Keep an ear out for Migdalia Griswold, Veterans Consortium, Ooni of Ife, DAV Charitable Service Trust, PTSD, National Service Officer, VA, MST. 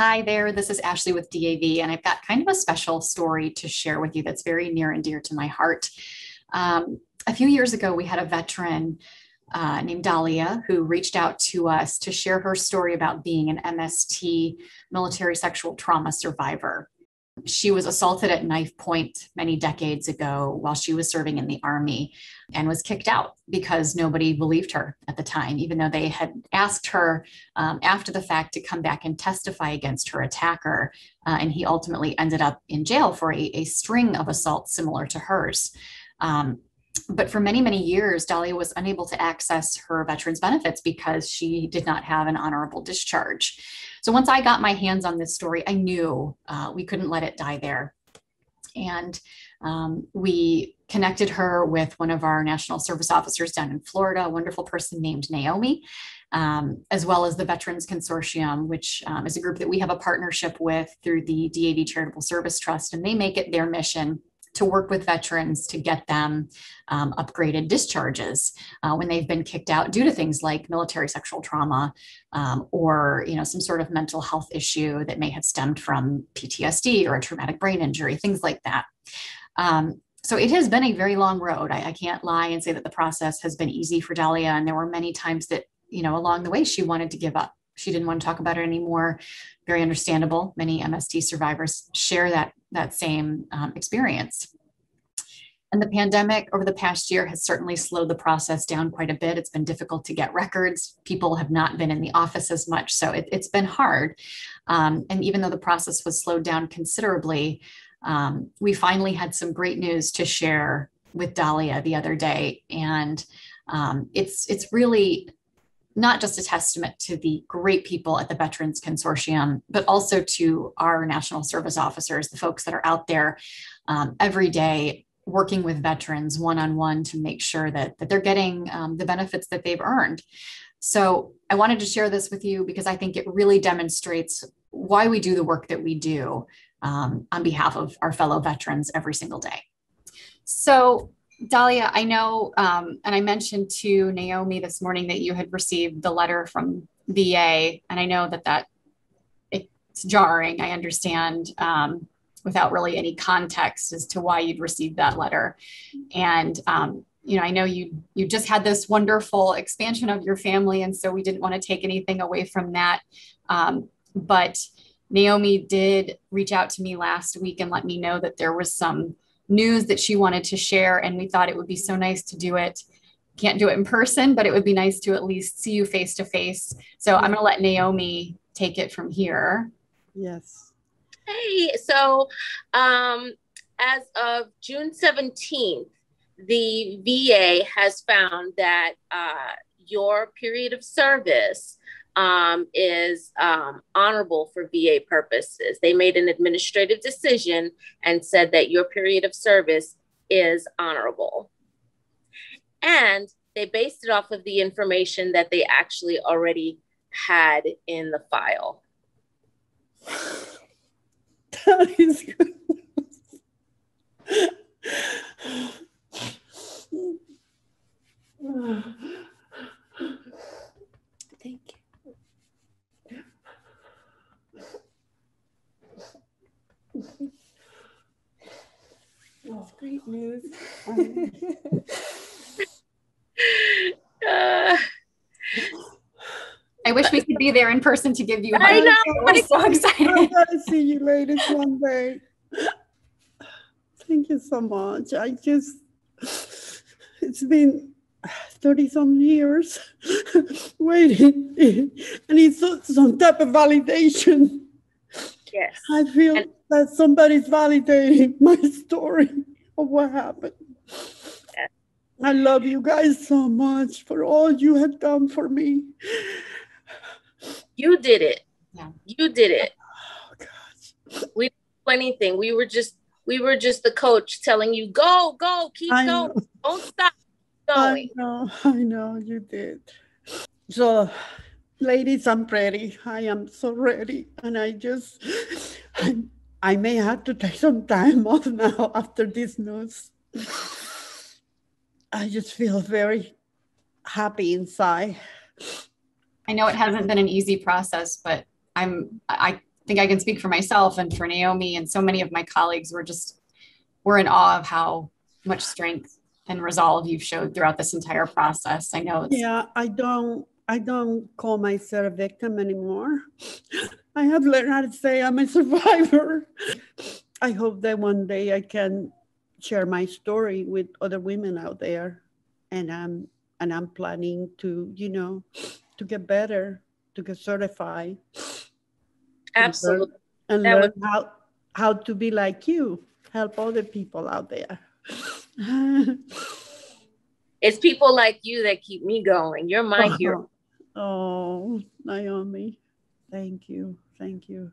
Hi there, this is Ashley with DAV, and I've got kind of a special story to share with you that's very near and dear to my heart. A few years ago, we had a veteran named Dalia who reached out to us to share her story about being an MST, military sexual trauma survivor. She was assaulted at knife point many decades ago while she was serving in the Army and was kicked out because nobody believed her at the time, even though they had asked her after the fact to come back and testify against her attacker. And he ultimately ended up in jail for a string of assaults similar to hers. But for many, many years, Dalia was unable to access her veterans benefits because she did not have an honorable discharge. So once I got my hands on this story, I knew we couldn't let it die there. And we connected her with one of our National Service Officers down in Florida, a wonderful person named Naomi, as well as the Veterans Consortium, which is a group that we have a partnership with through the DAV Charitable Service Trust, and they make it their mission to work with veterans to get them upgraded discharges when they've been kicked out due to things like military sexual trauma or some sort of mental health issue that may have stemmed from PTSD or a traumatic brain injury, things like that. So it has been a very long road. I can't lie and say that the process has been easy for Dalia, and there were many times that along the way she wanted to give up. She didn't want to talk about it anymore. Very understandable. Many MST survivors share that same experience. And the pandemic over the past year has certainly slowed the process down quite a bit. It's been difficult to get records. People have not been in the office as much, so it's been hard. And even though the process was slowed down considerably, we finally had some great news to share with Dalia the other day. And it's really not just a testament to the great people at the Veterans Consortium, but also to our National Service Officers, the folks that are out there every day working with veterans one-on-one to make sure that they're getting the benefits that they've earned. So I wanted to share this with you because I think it really demonstrates why we do the work that we do on behalf of our fellow veterans every single day. So Dalia, I know, and I mentioned to Naomi this morning that you had received the letter from VA, and I know that it's jarring, I understand, without really any context as to why you'd received that letter. And, I know you just had this wonderful expansion of your family, and so we didn't want to take anything away from that. But Naomi did reach out to me last week and let me know that there was some news that she wanted to share, and we thought it would be so nice to do it. Can't do it in person, but it would be nice to at least see you face to face. So I'm going to let Naomi take it from here. Yes. Hey, so as of June 17th, the VA has found that your period of service is honorable for VA purposes. They made an administrative decision and said that your period of service is honorable. And they based it off of the information that they actually already had in the file. That is good. Thank you. That's great news. I wish we could be there in person to give you. I know. I'm so excited. I'm gonna see you later someday. Thank you so much. It's been 30-some years waiting, and it's some type of validation. Yes. I feel that somebody's validating my story of what happened. Yes. I love you guys so much for all you have done for me. You did it. Yeah. You did it. Oh gosh. We didn't do anything. We were just the coach telling you, go, keep going. Don't stop going. I know you did. So ladies, I'm ready. I am so ready. And I may have to take some time off now after this news. I just feel very happy inside. I know it hasn't been an easy process, but I think I can speak for myself and for Naomi and so many of my colleagues. We're in awe of how much strength and resolve you've showed throughout this entire process. I know. Yeah, I don't call myself a victim anymore. I have learned how to say I'm a survivor. I hope that one day I can share my story with other women out there, and I'm planning to, you know, to get better, to get certified. Absolutely. And learn how to be like you, help other people out there. It's people like you that keep me going. You're my hero. Oh, Naomi. Thank you. Thank you.